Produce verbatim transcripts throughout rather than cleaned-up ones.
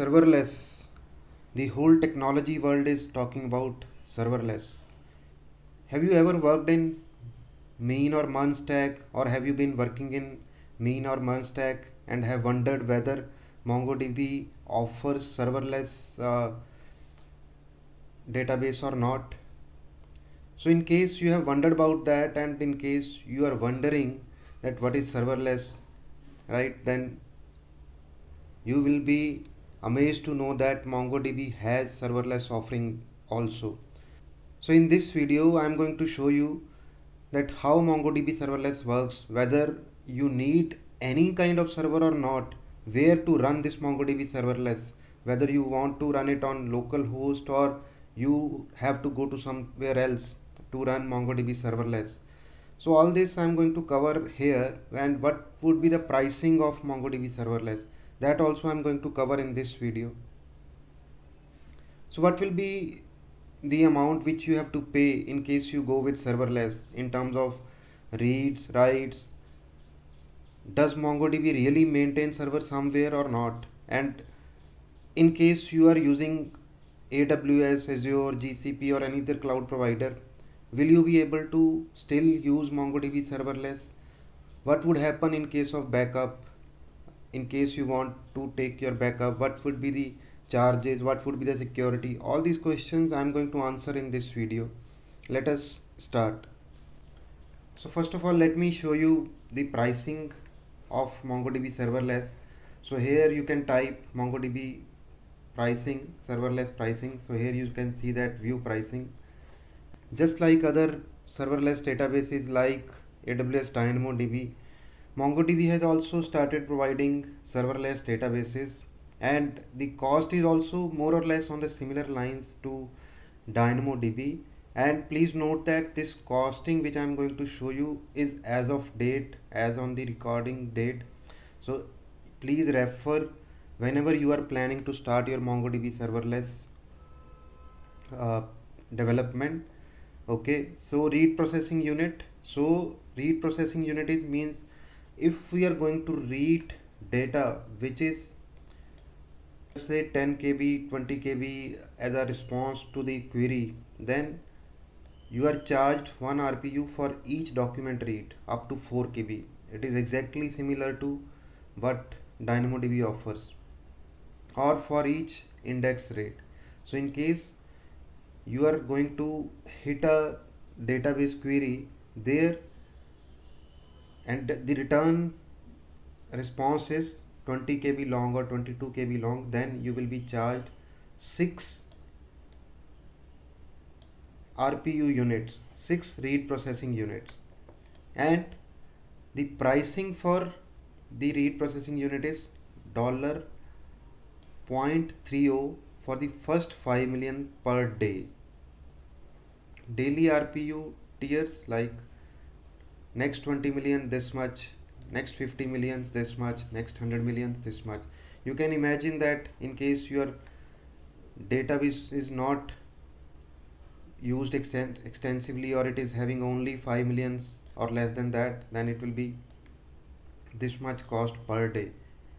serverless. The whole technology world is talking about serverless. Have you ever worked in MEAN or MERN stack, or have you been working in MEAN or MERN stack and have wondered whether MongoDB offers serverless uh, database or not? So in case you have wondered about that, and in case you are wondering that what is serverless, right, then you will be amazed to know that MongoDB has serverless offering also. So in this video I am going to show you that how MongoDB serverless works, whether you need any kind of server or not, where to run this MongoDB serverless, whether you want to run it on local host or you have to go to somewhere else to run MongoDB serverless. So all this I am going to cover here, and what would be the pricing of MongoDB serverless, that also I am going to cover in this video. So what will be the amount which you have to pay in case you go with serverless in terms of reads, writes? Does MongoDB really maintain server somewhere or not? And in case you are using A W S, Azure, G C P or any other cloud provider, will you be able to still use MongoDB serverless? What would happen in case of backup? In case you want to take your backup, what would be the charges, what would be the security? All these questions I am going to answer in this video. Let us start. So first of all, let me show you the pricing of MongoDB serverless. So here you can type MongoDB pricing, serverless pricing. So here you can see that view pricing. Just like other serverless databases like A W S DynamoDB, MongoDB has also started providing serverless databases, and the cost is also more or less on the similar lines to DynamoDB. And please note that this costing which I am going to show you is as of date, as on the recording date. So please refer whenever you are planning to start your MongoDB serverless uh, development. Okay, so read processing unit. So read processing unit is means if we are going to read data which is say ten K B, twenty K B as a response to the query, then you are charged one R P U for each document read up to four K B. It is exactly similar to what DynamoDB offers, or for each index rate. So in case you are going to hit a database query there and the return response is twenty K B long or twenty-two K B long, then you will be charged six R P U units, six read processing units, and the pricing for the read processing unit is zero point three zero for the first five million per day. Daily R P U tiers like next twenty million this much, next fifty millions this much, next one hundred millions this much. You can imagine that in case your database is not used extent extensively, or it is having only five millions or less than that, then it will be this much cost per day.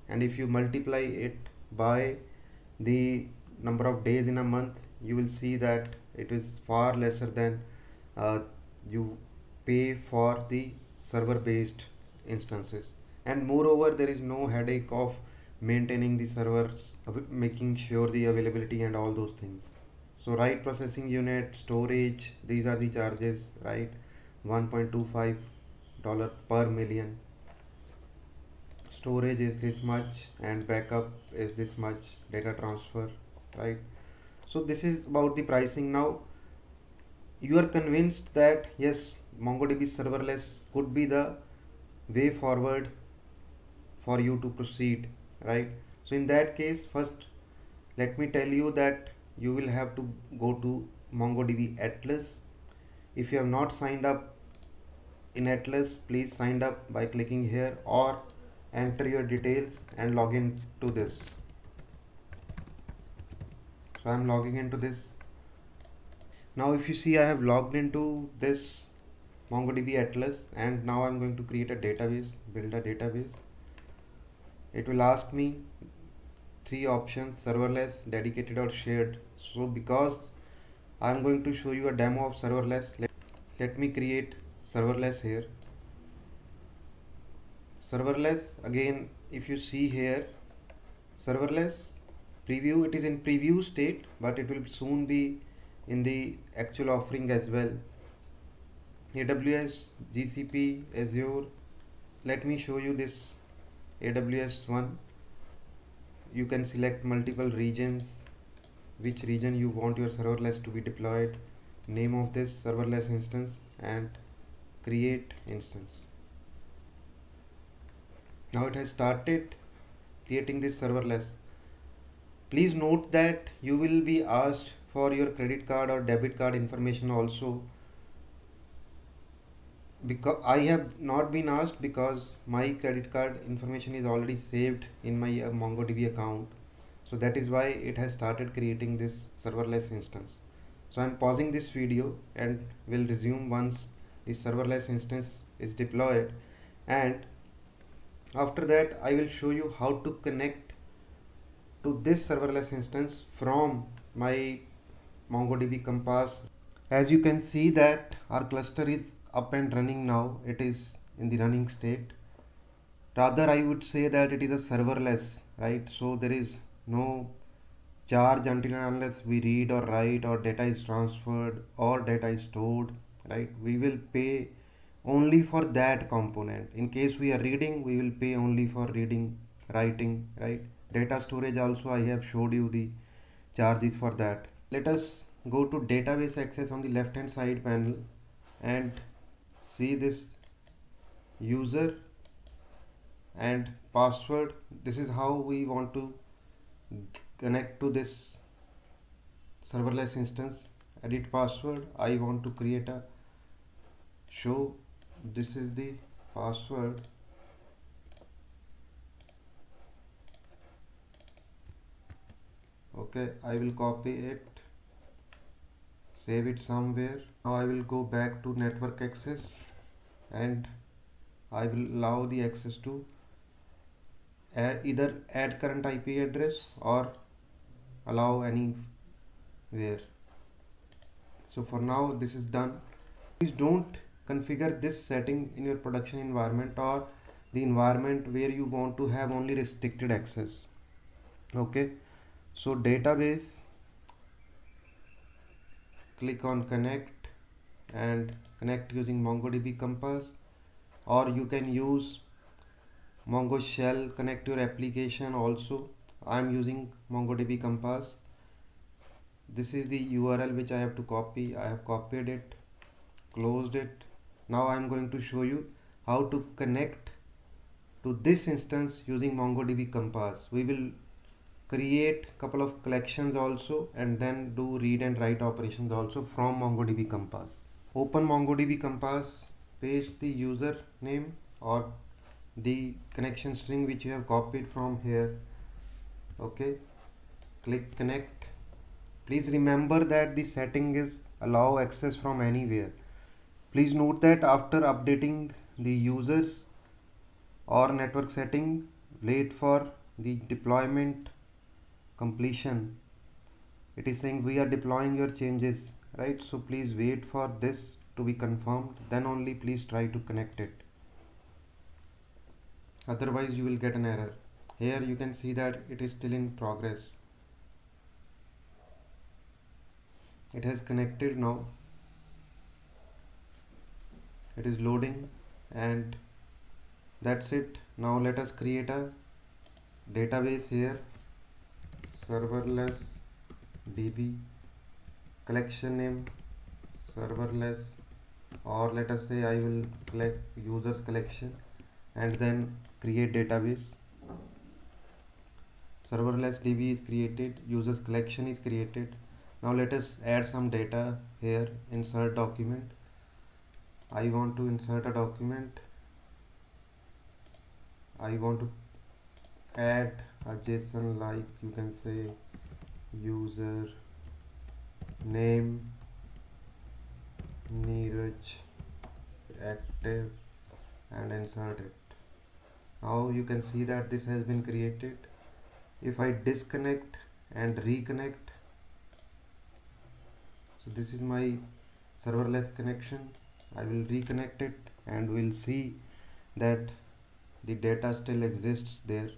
And if you multiply it by the number of days in a month, you will see that it is far lesser than uh, you pay for the server based instances. And moreover, there is no headache of maintaining the servers, making sure the availability and all those things. So write processing unit, storage, these are the charges, right? one point two five dollars per million. Storage is this much and backup is this much, data transfer, right? So this is about the pricing. Now you are convinced that yes, MongoDB serverless could be the way forward for you to proceed, right? So in that case, first let me tell you that you will have to go to MongoDB Atlas. If you have not signed up in Atlas, please sign up by clicking here or enter your details and log in to this. So I am logging into this. Now if you see, I have logged into this MongoDB Atlas, and now I'm going to create a database, build a database. It will ask me three options: serverless, dedicated, or shared. So because I'm going to show you a demo of serverless, let, let me create serverless here. Serverless, again, if you see here, serverless preview, it is in preview state, but it will soon be in the actual offering as well. A W S, G C P, Azure. Let me show you this A W S one. You can select multiple regions, which region you want your serverless to be deployed, name of this serverless instance, and create instance. Now it has started creating this serverless. Please note that you will be asked for your credit card or debit card information also, because I have not been asked because my credit card information is already saved in my uh, MongoDB account. So that is why it has started creating this serverless instance. So I'm pausing this video and will resume once this serverless instance is deployed, and after that I will show you how to connect to this serverless instance from my MongoDB Compass. As you can see that our cluster is up and running now. It is in the running state. Rather, I would say that it is a serverless, right? So there is no charge until and unless we read or write or data is transferred or data is stored, right? We will pay only for that component. In case we are reading, we will pay only for reading, writing, right? Data storage also, I have showed you the charges for that. Let us go to database access on the left hand side panel and see this user and password. This is how we want to connect to this serverless instance. Edit password, I want to create a show. This is the password. Okay, I will copy it, save it somewhere. Now I will go back to network access and I will allow the access to add, either add current I P address or allow anywhere. So for now this is done. Please don't configure this setting in your production environment or the environment where you want to have only restricted access. Okay, so database, click on connect and connect using MongoDB Compass, or you can use Mongo Shell, connect your application also. I am using MongoDB Compass. This is the U R L which I have to copy. I have copied it, closed it. Now I am going to show you how to connect to this instance using MongoDB Compass. We will create couple of collections also and then do read and write operations also from MongoDB Compass. Open MongoDB Compass, paste the user name or the connection string which you have copied from here. Okay, click connect. Please remember that the setting is allow access from anywhere. Please note that after updating the users or network setting, wait for the deployment completion. It is saying we are deploying your changes, right? So please wait for this to be confirmed, then only please try to connect it, otherwise you will get an error. Here you can see that it is still in progress. It has connected now. It is loading, and that's it. Now let us create a database here. Serverless D B, collection name serverless, or let us say I will collect users collection and then create database. Serverless D B is created, users collection is created. Now let us add some data here. Insert document. I want to insert a document. I want to add a JSON, like you can say user name Neeraj active and insert it. Now you can see that this has been created. if I disconnect and reconnect, so this is my serverless connection. I will reconnect it and we'll see that the data still exists there.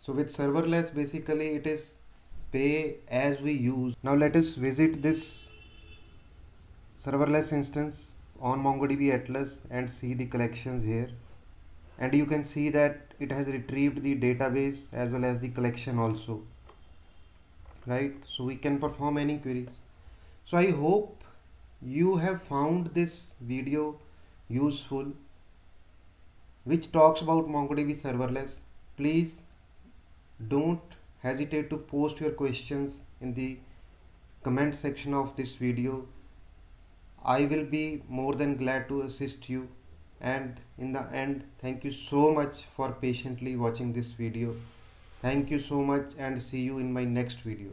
So with serverless, basically it is pay as we use. Now let us visit this serverless instance on MongoDB Atlas and see the collections here. And you can see that it has retrieved the database as well as the collection also, right? So we can perform any queries. So I hope you have found this video useful, which talks about MongoDB serverless. Please don't hesitate to post your questions in the comment section of this video. I will be more than glad to assist you. And in the end, thank you so much for patiently watching this video. Thank you so much and see you in my next video.